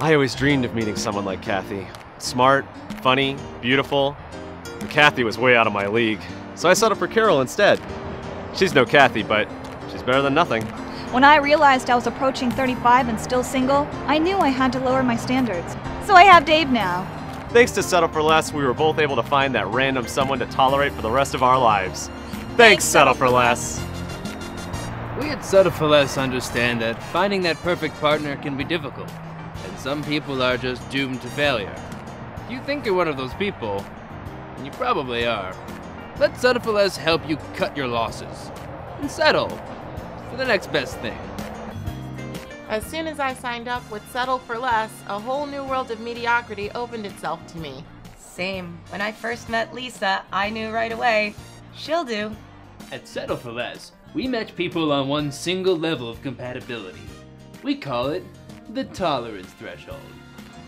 I always dreamed of meeting someone like Kathy. Smart, funny, beautiful. And Kathy was way out of my league, so I settled for Carol instead. She's no Kathy, but she's better than nothing. When I realized I was approaching 35 and still single, I knew I had to lower my standards. So I have Dave now. Thanks to Settle4Less, we were both able to find that random someone to tolerate for the rest of our lives. Thanks, Settle4Less. We at Settle4Less understand that finding that perfect partner can be difficult, and some people are just doomed to failure. If you think you're one of those people, and you probably are, let Settle4Less help you cut your losses and settle for the next best thing. As soon as I signed up with Settle4Less, a whole new world of mediocrity opened itself to me. Same. When I first met Lisa, I knew right away, she'll do. At Settle4Less, we match people on one single level of compatibility. We call it the tolerance threshold.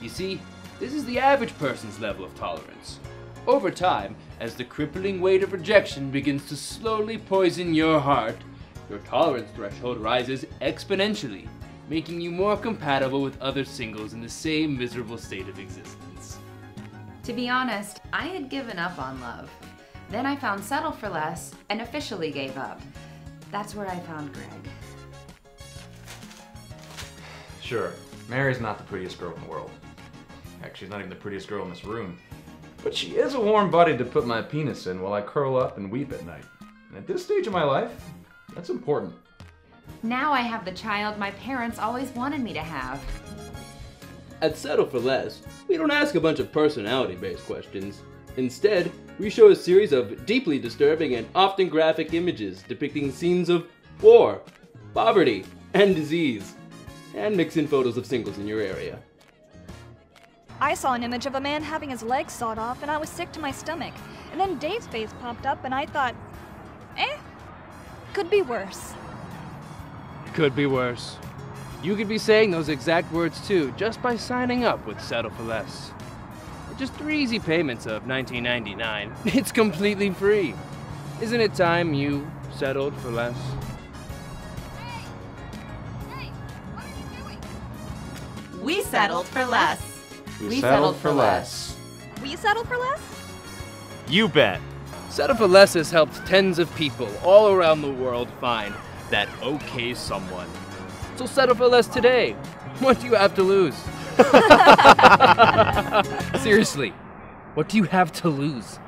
You see, this is the average person's level of tolerance. Over time, as the crippling weight of rejection begins to slowly poison your heart, your tolerance threshold rises exponentially, making you more compatible with other singles in the same miserable state of existence. To be honest, I had given up on love. Then I found Settle4Less and officially gave up. That's where I found Greg. Sure, Mary's not the prettiest girl in the world. Heck, she's not even the prettiest girl in this room. But she is a warm body to put my penis in while I curl up and weep at night. And at this stage of my life, that's important. Now I have the child my parents always wanted me to have. At Settle4Less, we don't ask a bunch of personality-based questions. Instead, we show a series of deeply disturbing and often graphic images depicting scenes of war, poverty, and disease, and mix in photos of singles in your area. I saw an image of a man having his legs sawed off and I was sick to my stomach. And then Dave's face popped up and I thought, could be worse. Could be worse. You could be saying those exact words too, just by signing up with Settle4Less. For just 3 easy payments of $19.99, it's completely free. Isn't it time you settled for less? Hey, what are you doing? We settled for less. We settled for less. We settled for less? You bet. Settle4Less has helped tens of people all around the world find that okay someone. So Settle4Less today. What do you have to lose? Seriously, what do you have to lose?